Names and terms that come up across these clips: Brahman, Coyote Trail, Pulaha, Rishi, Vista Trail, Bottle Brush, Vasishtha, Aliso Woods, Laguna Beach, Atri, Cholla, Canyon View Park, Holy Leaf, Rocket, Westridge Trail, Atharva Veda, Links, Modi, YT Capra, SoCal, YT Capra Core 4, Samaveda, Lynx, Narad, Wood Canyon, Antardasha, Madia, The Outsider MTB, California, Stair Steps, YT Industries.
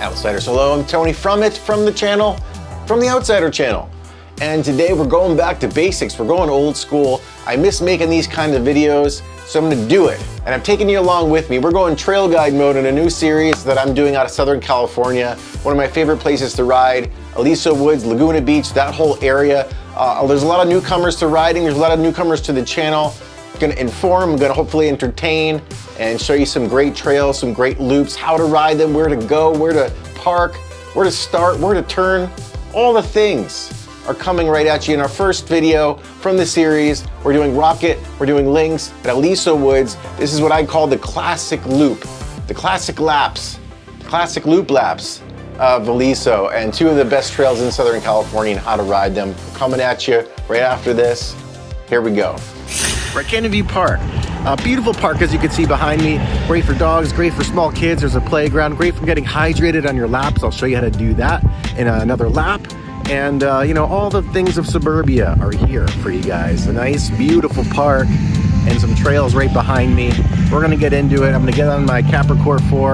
Outsiders. Hello, I'm Tony from the Outsider channel. And today we're going back to basics. We're going old school. I miss making these kinds of videos, so I'm gonna do it. And I'm taking you along with me. We're going trail guide mode in a new series that I'm doing out of Southern California. One of my favorite places to ride, Aliso Woods, Laguna Beach, that whole area. There's a lot of newcomers to riding. There's a lot of newcomers to the channel. I'm gonna inform, I'm gonna hopefully entertain and show you some great trails, some great loops, how to ride them, where to go, where to park, where to start, where to turn, all the things are coming right at you. In our first video from the series, we're doing Rocket, we're doing Links at Aliso Woods. This is what I call the classic loop, the classic laps, the classic loop laps of Aliso, and two of the best trails in Southern California and how to ride them. We're coming at you right after this. Here we go. We're at Canyon View Park. A beautiful park, as you can see behind me. Great for dogs, great for small kids. There's a playground, great for getting hydrated on your laps. I'll show you how to do that in another lap. And you know, all the things of suburbia are here for you guys. A nice, beautiful park and some trails right behind me. We're gonna get into it. I'm gonna get on my Capra Core 4.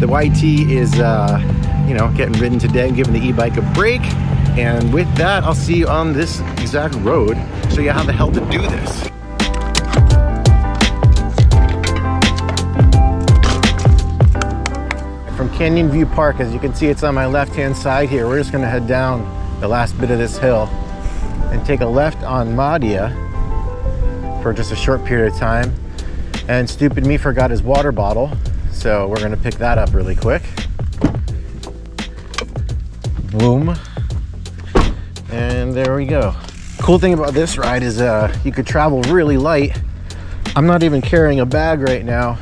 The YT is, you know, getting ridden today and giving the e-bike a break. And with that, I'll see you on this exact road, show you how the hell to do this. From Canyon View Park, as you can see, it's on my left-hand side here. We're just gonna head down the last bit of this hill and take a left on Madia for just a short period of time. And stupid me forgot his water bottle, so we're gonna pick that up really quick. Boom. And there we go. Cool thing about this ride is you could travel really light. I'm not even carrying a bag right now,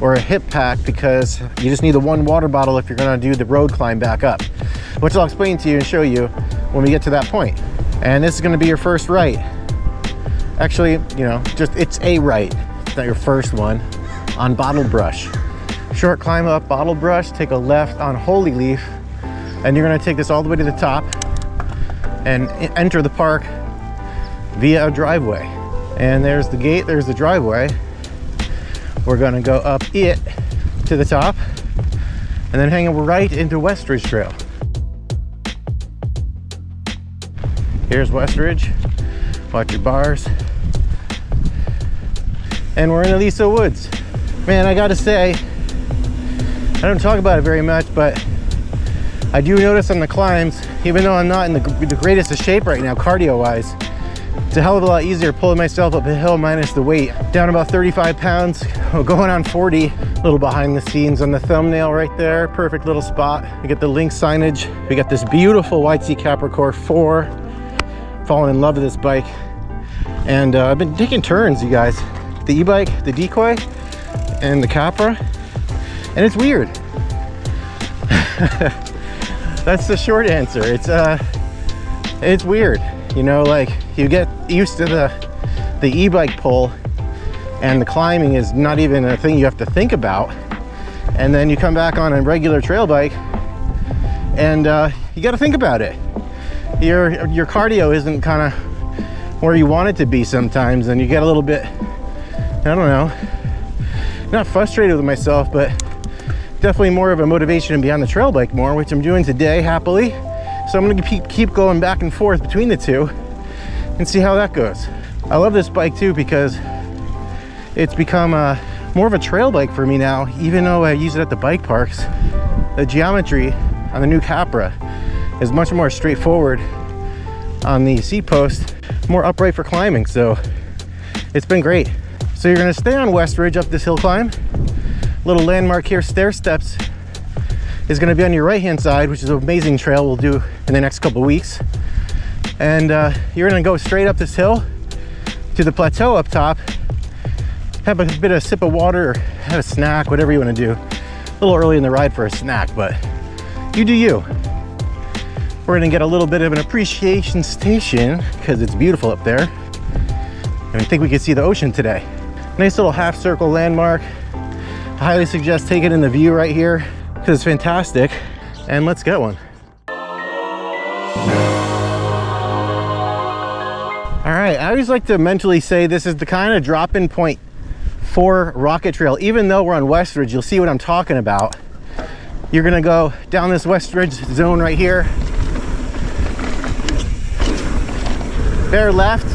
or a hip pack, because you just need the one water bottle if you're gonna do the road climb back up, which I'll explain to you and show you when we get to that point. And this is gonna be your first right. Actually, you know, just it's a right, it's not your first one, on Bottle Brush. Short climb up Bottle Brush, take a left on Holy Leaf, and you're gonna take this all the way to the top and enter the park via a driveway. And there's the gate, there's the driveway. We're gonna go up it to the top and then hang right into Westridge Trail. Here's Westridge, watch your bars. And we're in Aliso Woods. Man, I gotta say, I don't talk about it very much, but I do notice on the climbs, even though I'm not in the greatest of shape right now, cardio-wise, it's a hell of a lot easier pulling myself up a hill minus the weight. Down about 35 pounds, going on 40. A little behind the scenes on the thumbnail right there. Perfect little spot. We get the Lynx signage. We got this beautiful YT Capra Core 4. Falling in love with this bike. And I've been taking turns, you guys. The e-bike, the decoy, and the Capra. And it's weird. That's the short answer. It's weird. You know, like, you get used to the e-bike pull and the climbing is not even a thing you have to think about. And then you come back on a regular trail bike and you got to think about it. Your cardio isn't kind of where you want it to be sometimes, and you get a little bit, I don't know, not frustrated with myself, but definitely more of a motivation to be on the trail bike more, which I'm doing today happily. So I'm gonna keep going back and forth between the two and see how that goes. I love this bike too because it's become more of a trail bike for me now, even though I use it at the bike parks. The geometry on the new Capra is much more straightforward on the seat post, more upright for climbing, so it's been great. So you're gonna stay on Westridge up this hill climb. Little landmark here, Stair Steps, is gonna be on your right-hand side, which is an amazing trail we'll do in the next couple weeks. And you're gonna go straight up this hill to the plateau up top, have a bit of a sip of water, or have a snack, whatever you wanna do. A little early in the ride for a snack, but you do you. We're gonna get a little bit of an appreciation station because it's beautiful up there. And I think we can see the ocean today. Nice little half circle landmark. I highly suggest taking in the view right here, because it's fantastic, and let's get one. All right, I always like to mentally say this is the kind of drop-in point for Rocket Trail. Even though we're on Westridge, you'll see what I'm talking about. You're gonna go down this Westridge zone right here. Bear left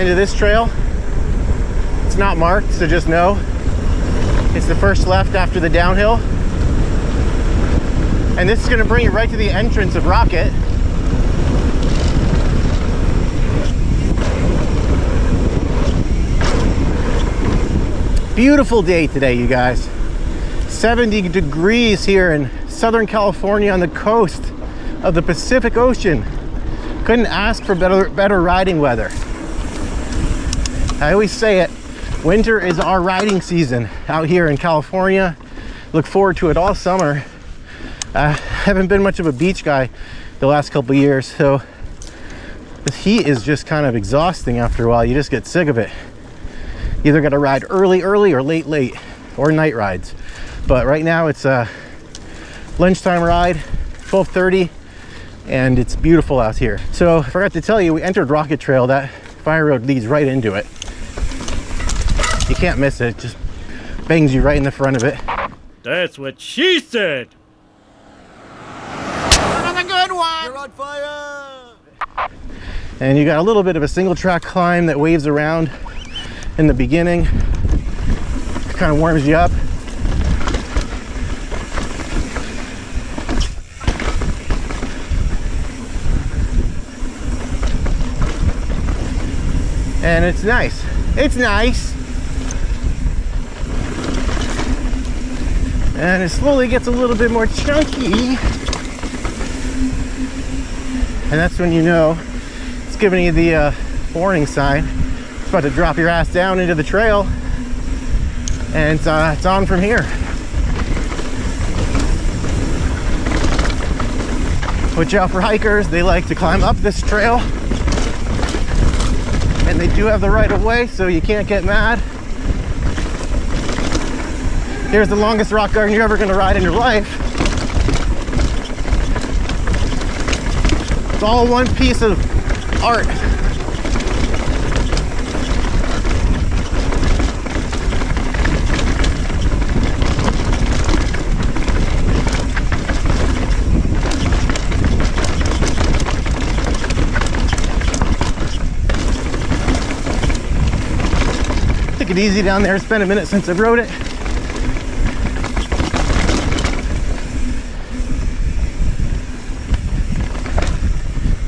into this trail. It's not marked, so just know it's the first left after the downhill. And this is gonna bring you right to the entrance of Rocket. Beautiful day today, you guys. 70 degrees here in Southern California on the coast of the Pacific Ocean. Couldn't ask for better riding weather. I always say it, winter is our riding season out here in California. Look forward to it all summer. I haven't been much of a beach guy the last couple years, so the heat is just kind of exhausting after a while. You just get sick of it. Either got to ride early or late or night rides. But right now it's a lunchtime ride, 12:30, and it's beautiful out here. So I forgot to tell you, we entered Rocket Trail. That fire road leads right into it. You can't miss it. It just bangs you right in the front of it. That's what she said. Another good one. You're on fire. And you got a little bit of a single track climb that waves around in the beginning. It kind of warms you up. And it's nice. It's nice. And it slowly gets a little bit more chunky. And that's when you know it's giving you the warning sign. About to drop your ass down into the trail, and it's on from here, watch out for hikers. They like to climb up this trail, and they do have the right of way, so you can't get mad. Here's the longest rock garden you're ever going to ride in your life. It's all one piece of art. It easy down there. It's been a minute since I've rode it.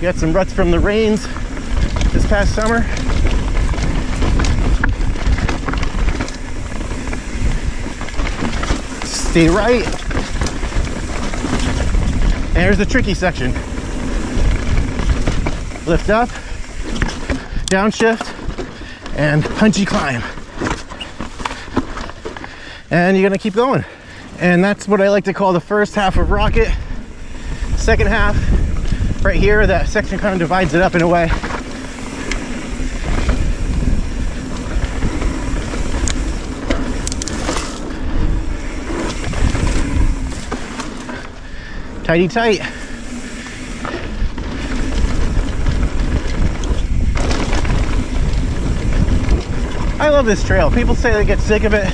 Got some ruts from the rains this past summer. Stay right. And here's the tricky section. Lift up, downshift, and punchy climb. And you're gonna keep going. And that's what I like to call the first half of Rocket. Second half, right here, that section kind of divides it up in a way. Tighty tight. I love this trail. People say they get sick of it.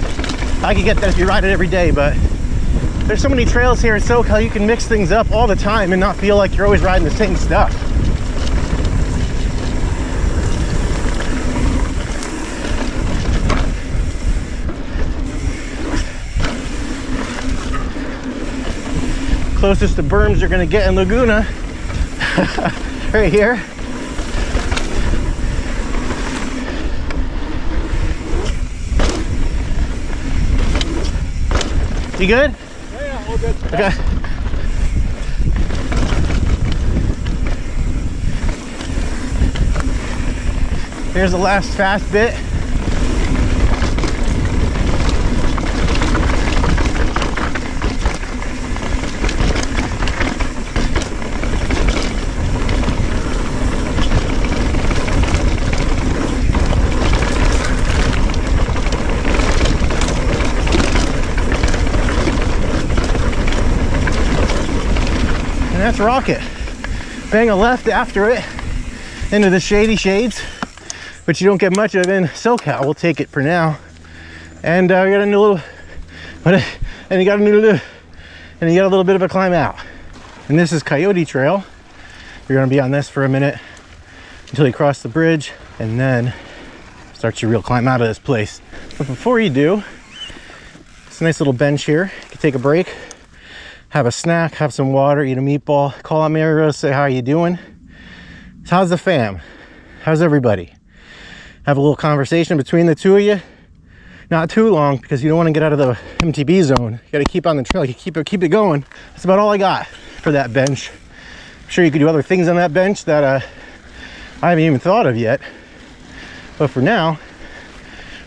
I could get that if you ride it every day, but there's so many trails here in SoCal, you can mix things up all the time and not feel like you're always riding the same stuff. Closest to berms you're gonna get in Laguna, right here. You good? Yeah, all good. Okay. Here's the last fast bit. That's Rocket. Bang a left after it into the shady shades, which you don't get much of in SoCal. We'll take it for now. And we got a new little, and you got a little bit of a climb out. And this is Coyote Trail. You're gonna be on this for a minute until you cross the bridge, and then start your real climb out of this place. But before you do, it's a nice little bench here. You can take a break, have a snack, have some water, eat a meatball, call on Mario, say how you doing. So how's the fam? How's everybody? Have a little conversation between the two of you. Not too long, because you don't want to get out of the MTB zone. You got to keep on the trail. You keep it going. That's about all I got for that bench. I'm sure you could do other things on that bench that I haven't even thought of yet. But for now,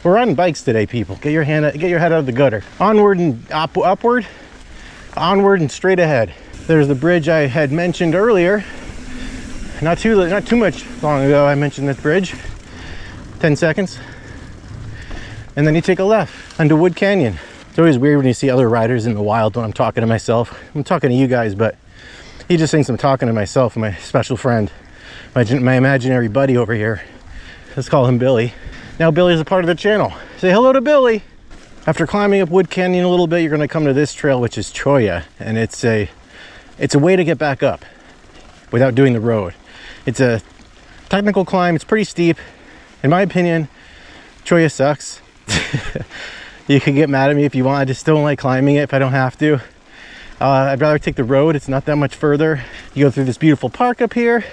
we're riding bikes today, people. Get your head out of the gutter. Onward and upward. Onward and straight ahead. There's the bridge I had mentioned earlier. Not too much long ago, I mentioned this bridge. 10 seconds. And then you take a left onto Wood Canyon. It's always weird when you see other riders in the wild when I'm talking to myself. I'm talking to you guys, but he just thinks I'm talking to myself, my special friend, my imaginary buddy over here. Let's call him Billy. Now Billy's a part of the channel. Say hello to Billy. After climbing up Wood Canyon a little bit, you're gonna come to this trail, which is Cholla, and it's a way to get back up without doing the road. It's a technical climb, it's pretty steep. In my opinion, Cholla sucks. You can get mad at me if you want. I just don't like climbing it if I don't have to. I'd rather take the road. It's not that much further. You go through this beautiful park up here,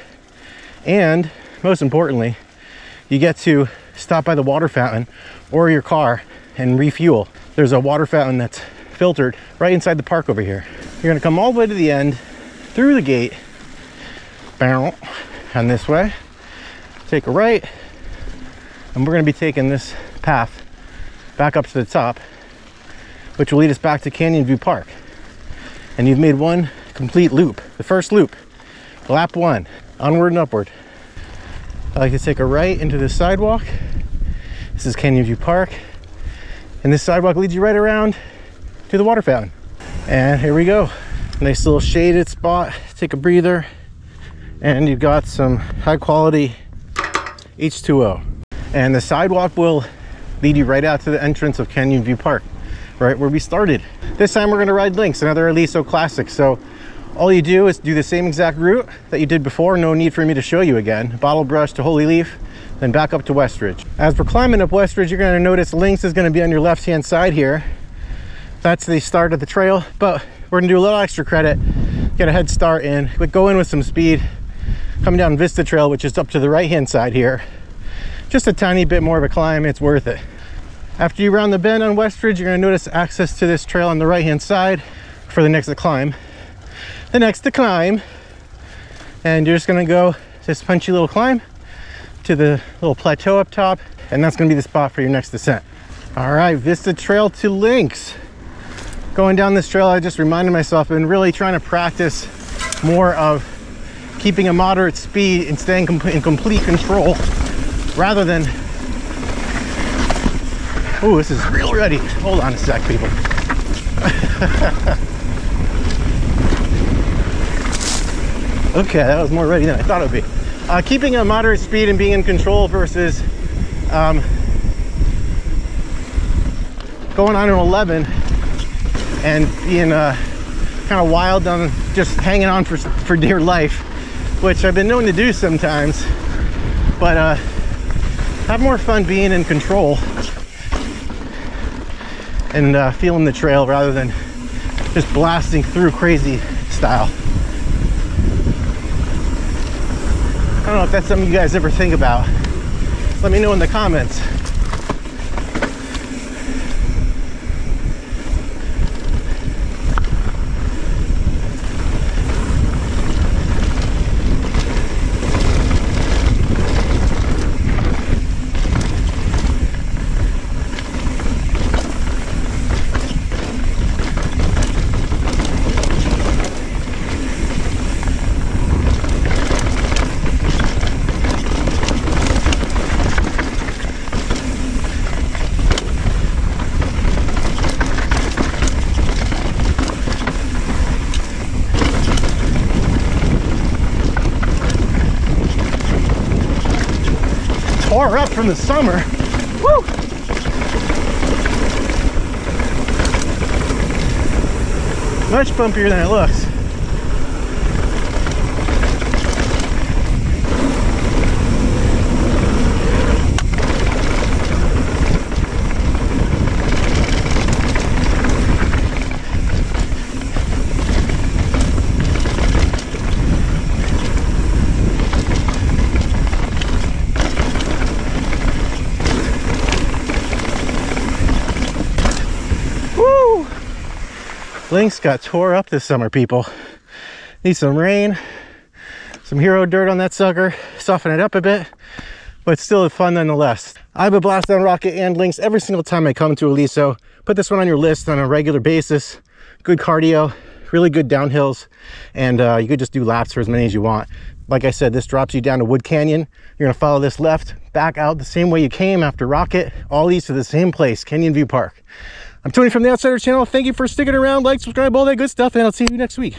and most importantly, you get to stop by the water fountain or your car and refuel. There's a water fountain that's filtered right inside the park over here. You're gonna come all the way to the end through the gate, and this way, take a right, and we're gonna be taking this path back up to the top, which will lead us back to Canyon View Park. And you've made one complete loop. The first loop, lap one, onward and upward. I like to take a right into this sidewalk. This is Canyon View Park. And this sidewalk leads you right around to the water fountain. And here we go. Nice little shaded spot, take a breather. And you've got some high quality H2O. And the sidewalk will lead you right out to the entrance of Canyon View Park, right where we started. This time we're gonna ride Links, another Aliso classic. So all you do is do the same exact route that you did before, no need for me to show you again. Bottle Brush to Holy Leaf, then back up to Westridge. As we're climbing up Westridge, you're gonna notice Links is gonna be on your left-hand side here. That's the start of the trail, but we're gonna do a little extra credit, get a head start in, but go in with some speed, coming down Vista Trail, which is up to the right-hand side here. Just a tiny bit more of a climb, it's worth it. After you round the bend on Westridge, you're gonna notice access to this trail on the right-hand side for the next climb. And you're just gonna go this punchy little climb to the little plateau up top, and that's gonna be the spot for your next descent. All right, Vista Trail to Lynx. Going down this trail, I just reminded myself, I've been really trying to practice more of keeping a moderate speed and staying in complete control, rather than, oh, this is real ready. Hold on a sec, people. Okay, that was more ready than I thought it would be. Keeping a moderate speed and being in control versus going on an 11 and being kind of wild on just hanging on for dear life, which I've been known to do sometimes, but have more fun being in control and feeling the trail rather than just blasting through crazy style. I don't know if that's something you guys ever think about. Let me know in the comments. Far up from the summer. Woo! Much bumpier than it looks. Links got tore up this summer, people. Need some rain, some hero dirt on that sucker, soften it up a bit, but still fun nonetheless. I have a blast on Rocket and Links every single time I come to Aliso. Put this one on your list on a regular basis. Good cardio, really good downhills, and you could just do laps for as many as you want. Like I said, this drops you down to Wood Canyon. You're gonna follow this left, back out the same way you came after Rocket, all leads to the same place, Canyon View Park. I'm Tony from The Outsider Channel. Thank you for sticking around. Like, subscribe, all that good stuff, and I'll see you next week.